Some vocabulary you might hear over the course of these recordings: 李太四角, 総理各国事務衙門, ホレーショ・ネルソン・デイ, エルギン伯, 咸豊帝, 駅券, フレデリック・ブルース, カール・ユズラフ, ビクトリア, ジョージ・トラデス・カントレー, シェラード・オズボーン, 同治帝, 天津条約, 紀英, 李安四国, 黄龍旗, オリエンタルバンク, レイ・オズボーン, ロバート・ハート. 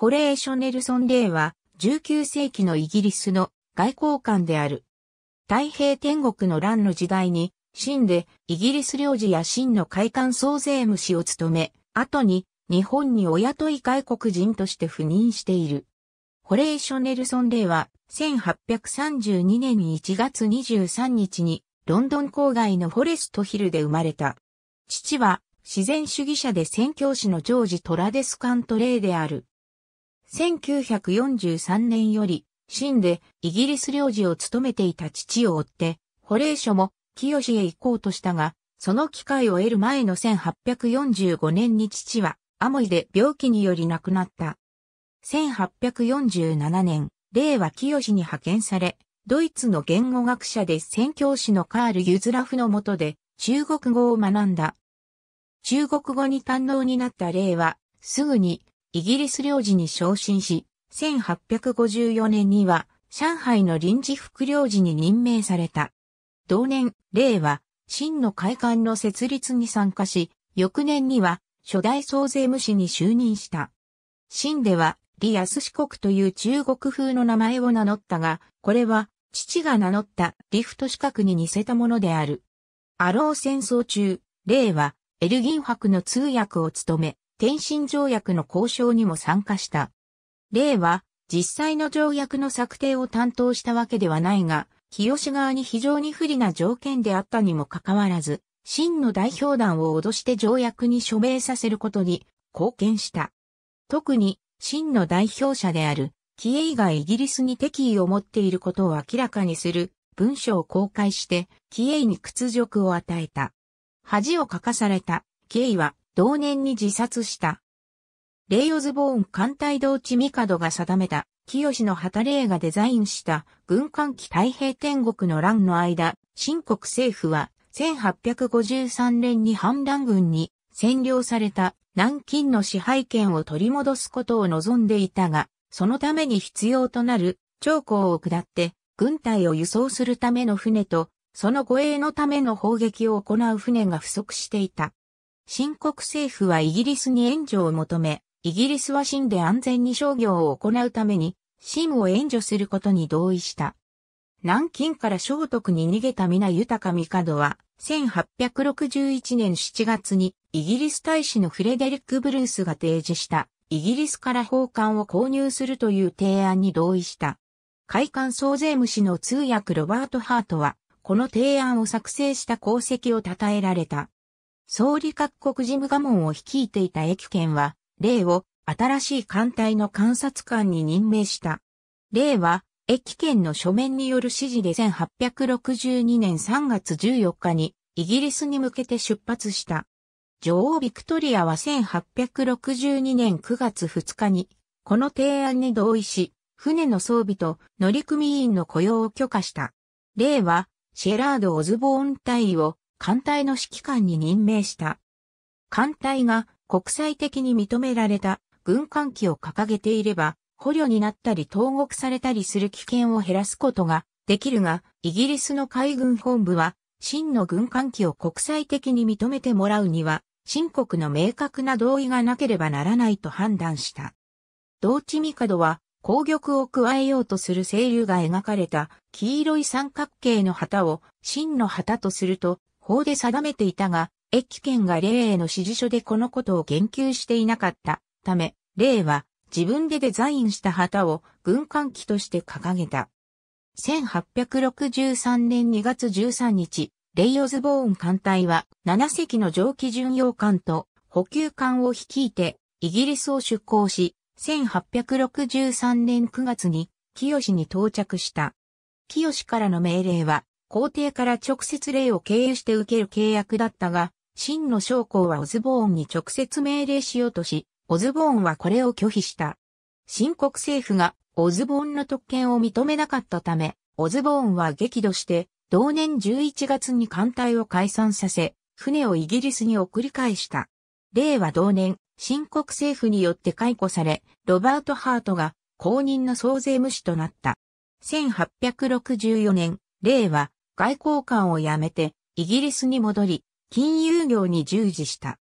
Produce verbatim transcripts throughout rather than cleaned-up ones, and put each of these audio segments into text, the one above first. ホレーショ・ネルソン・デイはじゅうきゅう世紀のイギリスの外交官である。太平天国の乱の時代に、清でイギリス領事や清の会館総税務士を務め、後に日本にお雇い外国人として赴任している。ホレーショ・ネルソン・デイはせんはっぴゃくさんじゅうにねんいちがつにじゅうさんにちにロンドン郊外のフォレストヒルで生まれた。父は自然主義者で宣教師のジョージ・トラデス・カントレーである。せんきゅうひゃくよんじゅうさんねんより清でイギリス領事を務めていた父を追って、ホレーショも清へ行こうとしたが、その機会を得る前のせんはっぴゃくよんじゅうごねんに父はアモイで病気により亡くなった。せんはっぴゃくよんじゅうななねん、デイは清に派遣され、ドイツの言語学者で宣教師のカール・ユズラフの下で中国語を学んだ。中国語に堪能になったデイは、すぐにイギリス領事に昇進し、せんはっぴゃくごじゅうよねんには上海の臨時副領事に任命された。同年、デイは、清の会館の設立に参加し、翌年には、初代総税務士に就任した。清では、李安四国という中国風の名前を名乗ったが、これは、父が名乗った李太四角に似せたものである。アロー戦争中、デイは、エルギン伯の通訳を務め、天津条約の交渉にも参加した。デイは、実際の条約の策定を担当したわけではないが、清側に非常に不利な条件であったにもかかわらず、清の代表団を脅して条約に署名させることに貢献した。特に、清の代表者である、紀英がイギリスに敵意を持っていることを明らかにする文書を公開して、紀英に屈辱を与えた。恥をかかされた、紀英は同年に自殺した。レイ・オズボーン艦隊同知帝が定めた。清の旗令がデザインした軍艦機太平天国の乱の間、清国政府はせんはっぴゃくごじゅうさんねんに反乱軍に占領された南京の支配権を取り戻すことを望んでいたが、そのために必要となる長江を下って軍隊を輸送するための船と、その護衛のための砲撃を行う船が不足していた。清国政府はイギリスに援助を求め、イギリスは清で安全に商業を行うために、清を援助することに同意した。南京から昌徳に逃げた皆豊帝は、せんはっぴゃくろくじゅういちねんしちがつにイギリス大使のフレデリック・ブルースが提示した、イギリスから砲艦を購入するという提案に同意した。会館総税務士の通訳ロバート・ハートは、この提案を作成した功績を称えられた。総理各国事務蒲門を率いていた駅券は、デイを新しい艦隊の監察官に任命した。デイは、駅券の書面による指示でせんはっぴゃくろくじゅうにねんさんがつじゅうよっかにイギリスに向けて出発した。女王ビクトリアはせんはっぴゃくろくじゅうにねんくがつふつかにこの提案に同意し、船の装備と乗組員の雇用を許可した。デイは、シェラード・オズボーン大尉を艦隊の指揮官に任命した。艦隊が、国際的に認められた軍艦機を掲げていれば、捕虜になったり投獄されたりする危険を減らすことができるが、イギリスの海軍本部は、清の軍艦機を国際的に認めてもらうには、清国の明確な同意がなければならないと判断した。同知帝は、攻撃を加えようとする清流が描かれた黄色い三角形の旗を清の旗とすると法で定めていたが、駅券がデイへの指示書でこのことを言及していなかったため、デイは自分でデザインした旗を軍艦旗として掲げた。せんはっぴゃくろくじゅうさんねんにがつじゅうさんにち、レイ・オズボーン艦隊はななせきの蒸気巡洋艦と補給艦を率いてイギリスを出港し、せんはっぴゃくろくじゅうさんねんくがつに清に到着した。清からの命令は皇帝から直接レイを経由して受ける契約だったが、清の将校はオズボーンに直接命令しようとし、オズボーンはこれを拒否した。清国政府がオズボーンの特権を認めなかったため、オズボーンは激怒して、同年じゅういちがつに艦隊を解散させ、船をイギリスに送り返した。デイは同年、清国政府によって解雇され、ロバート・ハートが後任の総税務士となった。せんはっぴゃくろくじゅうよねん、デイは外交官を辞めてイギリスに戻り、金融業に従事した。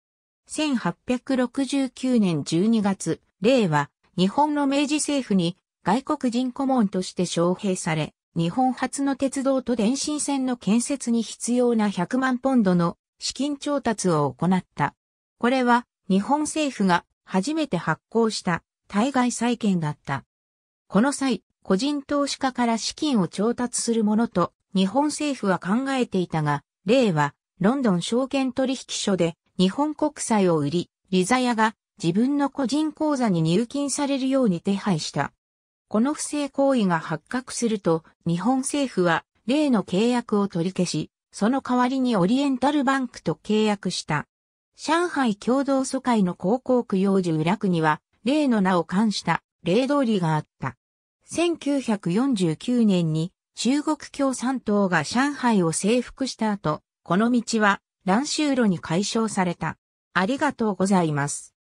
せんはっぴゃくろくじゅうきゅうねんじゅうにがつ、デイは日本の明治政府に外国人顧問として招聘され、日本初の鉄道と電信線の建設に必要なひゃくまんポンドの資金調達を行った。これは日本政府が初めて発行した対外債券だった。この際、個人投資家から資金を調達するものと日本政府は考えていたが、例はロンドン証券取引所で日本国債を売り、利ざやが自分の個人口座に入金されるように手配した。この不正行為が発覚すると、日本政府は例の契約を取り消し、その代わりにオリエンタルバンクと契約した。上海共同租界の江広区楊樹裏区には、例の名を冠した例通りがあった。せんきゅうひゃくよんじゅうきゅうねんに中国共産党が上海を征服した後、この道は蘭州路に改称された。ありがとうございます。